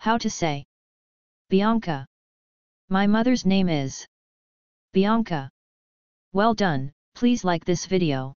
How to say? Bianca. My mother's name is Bianca. Well done, please like this video.